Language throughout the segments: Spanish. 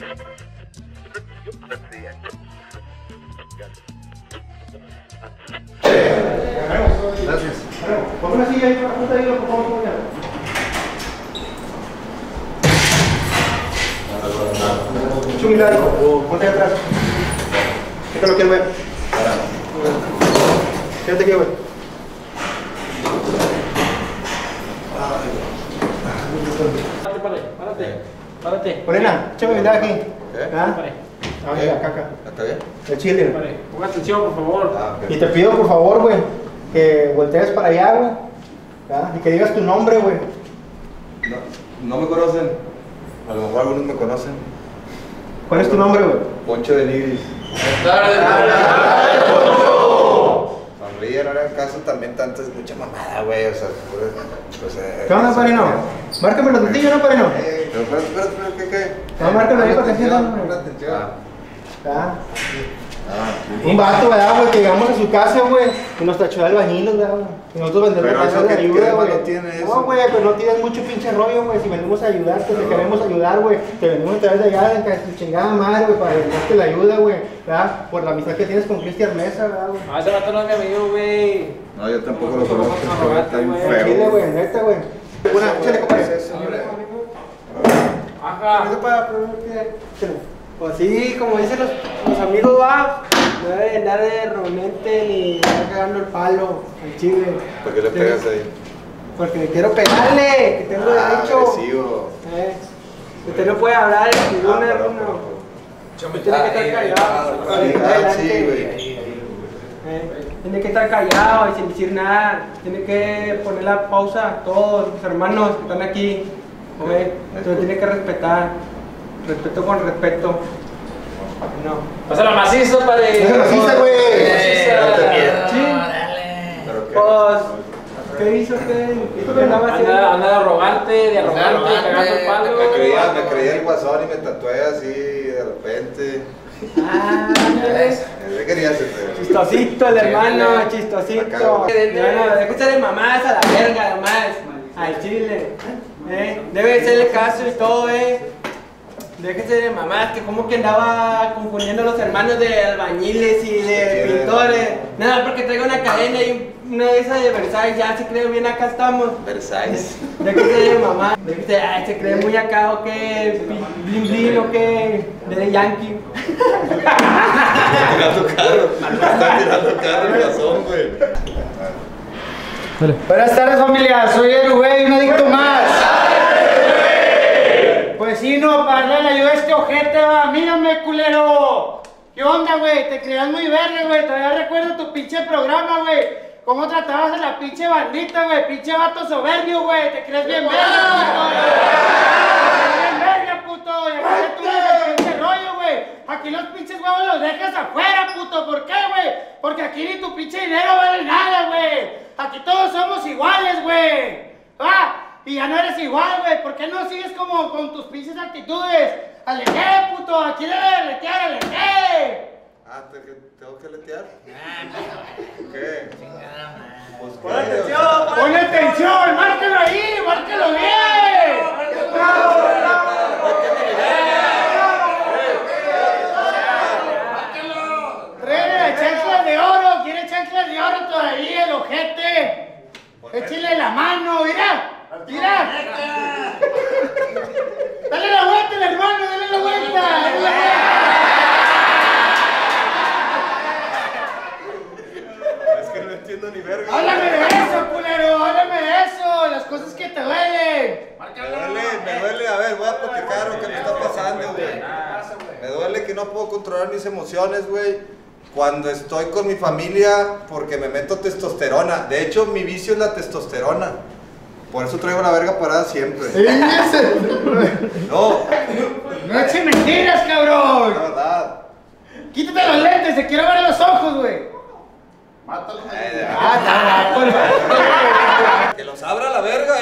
Gracias. Pon una silla ahí para juntar ahí, por favor. Mucho milagro. Ponte atrás. Esto lo quiero ver. Quédate aquí, güey. Párate. Morena, échame mirar aquí. ¿Ah? A ver, acá. ¿Está bien? El chile. Ponga atención, por favor. Y te pido, por favor, güey, que voltees para allá, güey. Y que digas tu nombre, güey. No, no me conocen. A lo mejor algunos me conocen. ¿Cuál es tu nombre, güey? Poncho de Nigris. Buenas tardes, Poncho. Sonríe, no era el caso también tanto, es mucha mamada, güey. O sea, ¿qué onda, Parino? Márcame la tortilla, ¿no, Parino? Pero, ¿qué? No, márcame ahí para que entiendan. Un vato, ¿verdad, güey? Que llegamos a su casa, güey, y nos tachó de albañiles, ¿verdad, güey? Y nosotros vendemos casas de ayuda, güey. No, güey, pero no tienes mucho pinche rollo, güey. Si venimos a ayudarte, te queremos ayudar, güey. Te venimos a traer de allá, de tu chingada madre, güey, para darte la ayuda, güey, ¿verdad? Por la amistad que tienes con Christian Meza, ¿verdad, güey? Ah, ese vato no es mi amigo, güey. No, yo tampoco lo conozco. Está bien feo. Chile, güey, neta, güey. Buena, échale, compadre. Ajá. Pues sí, como dicen los amigos, va, no debe andar de romente ni estar cagando el palo al chile. ¿Por qué le pegas ahí? Porque quiero pegarle, que tengo derecho. Usted no puede hablar en ningún error. Usted tiene que estar callado. Tiene que estar callado y sin decir nada. Tiene que poner la pausa a todos los hermanos que están aquí. Entonces tiene que respetar. Respeto con respeto. No. Pásala macizo, padre. Pásala maciza, güey. Pues, ¿qué hizo usted? Andaba de arrogante, cagando el palo. Me creía el guasón y me tatué así de repente. ¿Qué quería hacer? Chistosito el hermano, chistosito. Escúchale mamás a la verga, nomás. Al chile. Debe ser el caso y todo, Déjese de mamás, que como que andaba confundiendo a los hermanos de albañiles y de pintores. Nada, porque traigo una cadena y una de esas de Versailles, ya se cree bien acá estamos. Versailles. Déjese de mamás. Déjese, ay, se cree muy acá, o qué, blin blin, o qué, de yankee. Están tirando carro el razón, güey. Buenas tardes, familia, soy el güey, un adicto más. Vecino, para darle ayuda a este ojete, va, mírame, culero. ¿Qué onda, güey? Te creías muy verde, güey. Todavía recuerdo tu pinche programa, güey. ¿Cómo tratabas a la pinche bandita, güey? Pinche vato soberbio, güey. Te crees bien verde, puto. Y aquí tú ves el pinche rollo, güey. Aquí los pinches huevos los dejas afuera, puto. ¿Por qué, güey? Porque aquí ni tu pinche dinero vale nada, güey. Aquí todos somos iguales, güey. Va. Y ya no eres igual, güey. ¿Por qué no sigues como con tus pinches actitudes? ¡Aleté, puto! ¡Aquí debe letear, aleté! Ah, ¿tengo que letear? ¿Qué? ¡Pon atención! ¡Pon atención! ¡Márcalo ahí! ¡Márcalo bien! ¡Márcalo! ¡Trae chanclas de oro! ¡Quiere chanclas de oro todavía, el ojete! ¡Échale la mano, mira! ¡Mira! ¡Dale la vuelta, el hermano! ¡Dale la vuelta! ¡Dale la vuelta! Es que no entiendo ni verga. ¡Háblame de eso, culero! ¡Háblame de eso! ¡Las cosas que te duelen! Me duele. A ver, voy a platicar lo que me está pasando, güey. Me duele que no puedo controlar mis emociones, güey. Cuando estoy con mi familia, porque me meto testosterona. De hecho, mi vicio es la testosterona. Por eso traigo la verga parada siempre. Sí, no eches mentiras, cabrón. La verdad. Quítate los lentes, te quiero ver los ojos, güey. Mátalo. Que los abra la verga,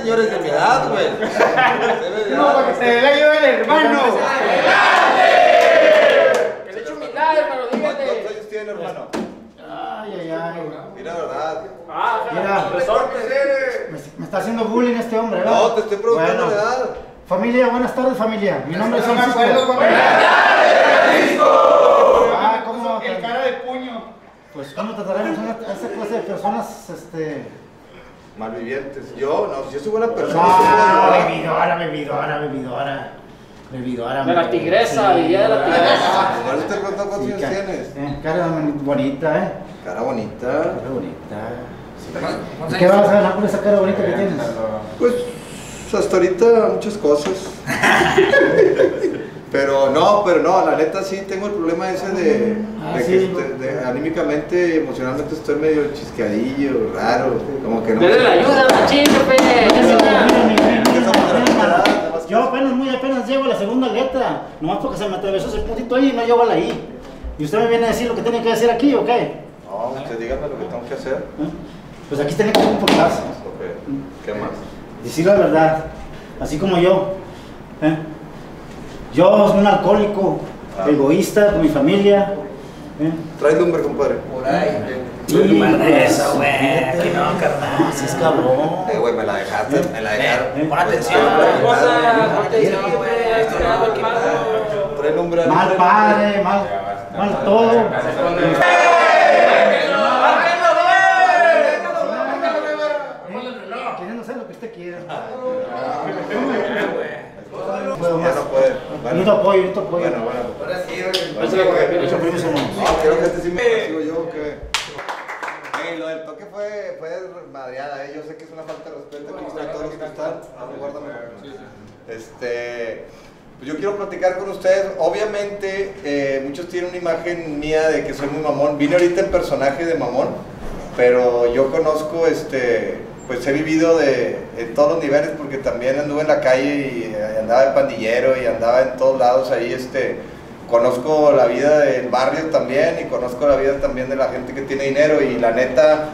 Señores de mi edad, güey. No, para que se dé la ayuda del hermano. Que le echo mitad, hermano, dígate. ¿Cuántos años tiene, hermano? Mira, la verdad. Mira, resorte. Me está haciendo bullying este hombre, ¿verdad? No, te estoy preguntando la edad. Familia, buenas tardes, familia. Mi nombre es Francisco. Ah, ¿cómo? El cara de puño. Pues, ¿cómo trataremos a esta clase de personas, malvivientes? Yo, no, yo soy buena persona. Ah, bebidora. De la tigresa, vivía de la tigresa. ¿Cuál es el cuántos años tienes? Cara bonita, ¿eh? Cara bonita. Sí. ¿Qué vas a ganar con esa cara bonita que tienes? Pues hasta ahorita muchas cosas. pero no, la neta sí tengo el problema ese de, que anímicamente, emocionalmente estoy medio chisqueadillo, raro, como que no. Dale la ayuda, machín. Yo apenas, muy apenas llego a la segunda letra, nomás porque se me atravesó ese puntito ahí y no llevo a la I. ¿Y usted me viene a decir lo que tiene que hacer aquí o qué? No, usted dígame lo que tengo que hacer. Pues aquí tiene que comportarse. ¿Qué más? Decir la verdad, así como yo. Yo soy un alcohólico, egoísta con mi familia. Trae lumbre, compadre. Por ahí. Eso, güey. Que no, carnal. Si es cabrón. Güey, me la dejaste. Me la dejaron. Pon atención. Trae lumbre. Mal padre, mal todo. Queriendo hacer lo que usted quiera. Ya no puede. Yo te apoyo. Bueno. Ahora sí, creo que este sí me consigo yo, que lo del toque fue madreada, ¿eh? Yo sé que es una falta de respeto, aquí están todos los que están. Yo quiero platicar con ustedes. Obviamente, muchos tienen una imagen mía de que soy muy mamón. Vine ahorita en personaje de mamón, pero yo conozco pues he vivido en todos los niveles, porque también anduve en la calle y andaba de pandillero y andaba en todos lados ahí. Conozco la vida del barrio también y conozco la vida también de la gente que tiene dinero, y la neta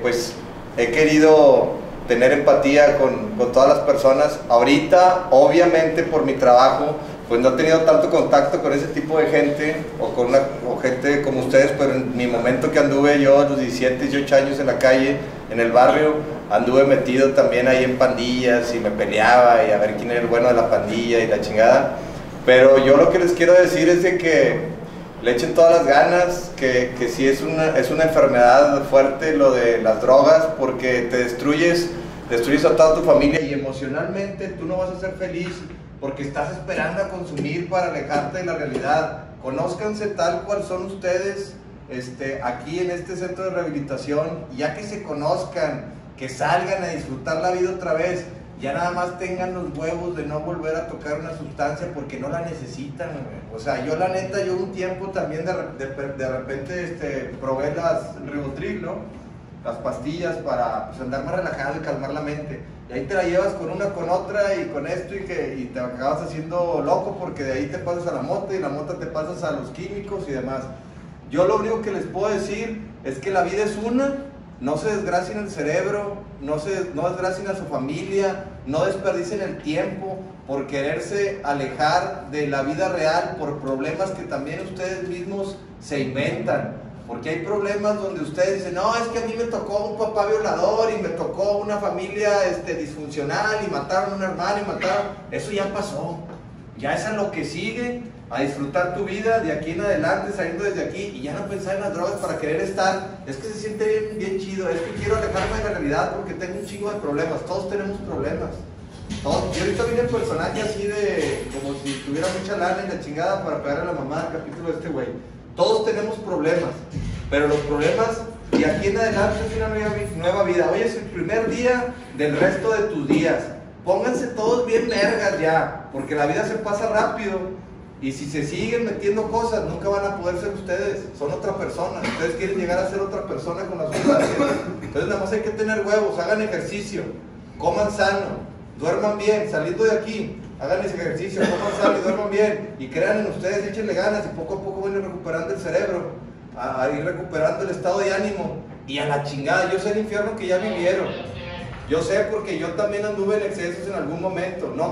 pues he querido tener empatía con todas las personas. Ahorita obviamente por mi trabajo pues no he tenido tanto contacto con ese tipo de gente o gente como ustedes, pero en mi momento que anduve yo a los 17, 18 años en la calle, en el barrio, anduve metido también ahí en pandillas y me peleaba y a ver quién era el bueno de la pandilla y la chingada. Pero yo lo que les quiero decir es de que le echen todas las ganas, que sí es una enfermedad fuerte lo de las drogas, porque te destruyes a toda tu familia y emocionalmente tú no vas a ser feliz porque estás esperando a consumir para alejarte de la realidad. Conózcanse tal cual son ustedes. Aquí en este centro de rehabilitación, ya que se conozcan, que salgan a disfrutar la vida otra vez, ya nada más tengan los huevos de no volver a tocar una sustancia porque no la necesitan, güey. O sea, yo la neta, yo un tiempo también de repente probé las Rivotril, ¿no? Las pastillas para pues, andar más relajado y calmar la mente. Y ahí te la llevas con una, con otra y con esto y te acabas haciendo loco, porque de ahí te pasas a la mota y la mota te pasas a los químicos y demás. Yo lo único que les puedo decir es que la vida es una, no se desgracien el cerebro, no desgracien a su familia, no desperdicien el tiempo por quererse alejar de la vida real por problemas que también ustedes mismos se inventan. Porque hay problemas donde ustedes dicen, no, es que a mí me tocó un papá violador y me tocó una familia disfuncional y mataron a un hermano y mataron... Eso ya pasó, ya es a lo que sigue. A disfrutar tu vida de aquí en adelante, saliendo desde aquí, y ya no pensar en las drogas para querer estar. Es que se siente bien, bien chido, es que quiero alejarme de la realidad porque tengo un chingo de problemas, todos tenemos problemas. Todos. Yo ahorita vine el personaje así de, como si tuviera mucha lana y la chingada para pegar a la mamá del capítulo de este güey. Todos tenemos problemas, pero los problemas de aquí en adelante es una nueva vida. Hoy es el primer día del resto de tus días. Pónganse todos bien vergas ya, porque la vida se pasa rápido. Y si se siguen metiendo cosas, nunca van a poder ser ustedes, son otra persona. Ustedes quieren llegar a ser otra persona con las sustancias. Entonces nada más hay que tener huevos, hagan ejercicio, coman sano, duerman bien, saliendo de aquí, hagan ese ejercicio, coman sano y duerman bien. Y crean en ustedes, échenle ganas y poco a poco van recuperando el cerebro, a ir recuperando el estado de ánimo. Y a la chingada, yo sé el infierno que ya vivieron. Yo sé porque yo también anduve en excesos en algún momento. No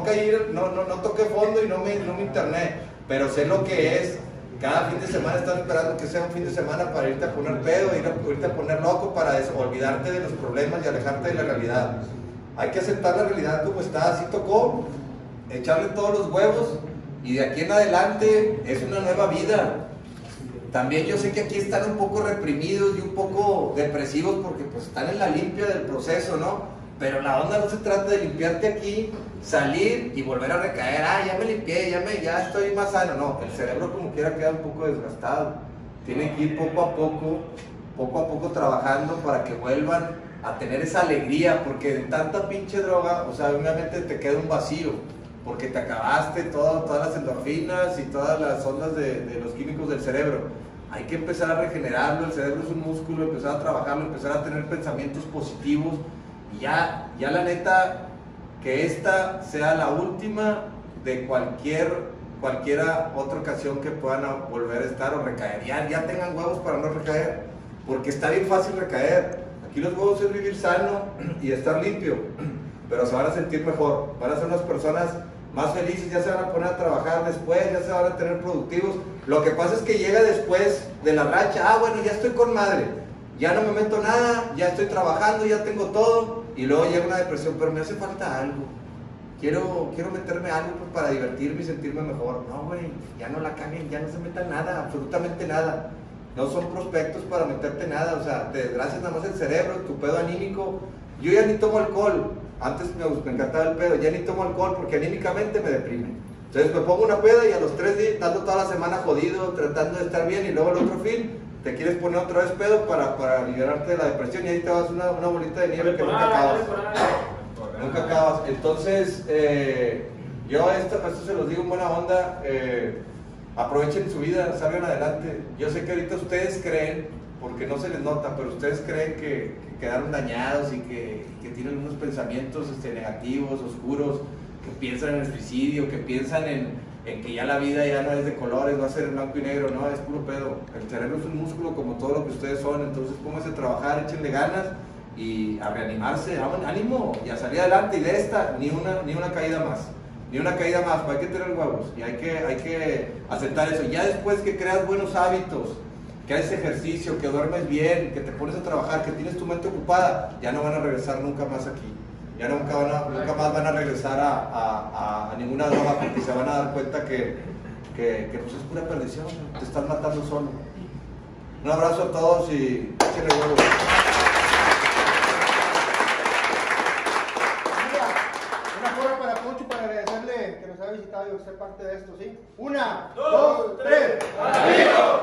toqué fondo y no me interné. Pero sé lo que es, cada fin de semana están esperando que sea un fin de semana para irte a poner pedo, irte a poner loco, para olvidarte de los problemas y alejarte de la realidad. hay que aceptar la realidad como está, así tocó, echarle todos los huevos y de aquí en adelante es una nueva vida. También yo sé que aquí están un poco reprimidos y un poco depresivos porque pues están en la limpia del proceso, ¿no? Pero la onda no se trata de limpiarte aquí, salir y volver a recaer, ah, ya me limpié, ya estoy más sano. No, el cerebro como quiera queda un poco desgastado. Tienen que ir poco a poco trabajando para que vuelvan a tener esa alegría, porque de tanta pinche droga, o sea, obviamente te queda un vacío, porque te acabaste todas las endorfinas y todas las ondas de los químicos del cerebro. Hay que empezar a regenerarlo, el cerebro es un músculo, empezar a trabajarlo, empezar a tener pensamientos positivos. Y ya la neta, que esta sea la última de cualquiera otra ocasión que puedan volver a estar o recaer. Ya tengan huevos para no recaer, porque está bien fácil recaer. Aquí los huevos es vivir sano y estar limpio, pero se van a sentir mejor, van a ser unas personas más felices, ya se van a poner a trabajar después, ya se van a tener productivos. Lo que pasa es que llega después de la racha, ah bueno, ya estoy con madre, ya no me meto nada, ya estoy trabajando, ya tengo todo, y luego llega una depresión, pero me hace falta algo, quiero meterme algo pues, para divertirme y sentirme mejor. No güey, ya no la caguen, ya no se metan nada, absolutamente nada. No son prospectos para meterte nada, o sea, te desgracias nada más el cerebro, tu pedo anímico. Yo ya ni tomo alcohol, antes me encantaba el pedo, ya ni tomo alcohol porque anímicamente me deprime. Entonces me pongo una peda y a los 3 días, estando toda la semana jodido, tratando de estar bien, y luego el otro fin, te quieres poner otra vez pedo para liberarte de la depresión, y ahí te vas una bolita de nieve que nunca acabas. Nunca acabas. Entonces, yo esto se los digo en buena onda, aprovechen su vida, salgan adelante. Yo sé que ahorita ustedes creen, porque no se les nota, pero ustedes creen que quedaron dañados y que tienen unos pensamientos negativos, oscuros, que piensan en el suicidio, que piensan en que ya la vida ya no es de colores, va a ser en blanco y negro. No, es puro pedo. El cerebro es un músculo como todo lo que ustedes son, entonces pónganse a trabajar, échenle ganas y a reanimarse, ánimo, y a salir adelante, y de esta, ni una caída más. Ni una caída más, pues hay que tener huevos y hay que aceptar eso. Ya después que creas buenos hábitos, que haces ejercicio, que duermes bien, que te pones a trabajar, que tienes tu mente ocupada, ya no van a regresar nunca más aquí. Ya nunca más van a regresar a ninguna droga, porque se van a dar cuenta que pues es pura perdición, te estás matando solo. Un abrazo a todos y échenle huevos. Visitado y ser parte de esto, ¿sí? 1, 2, 3, ¡Amigos!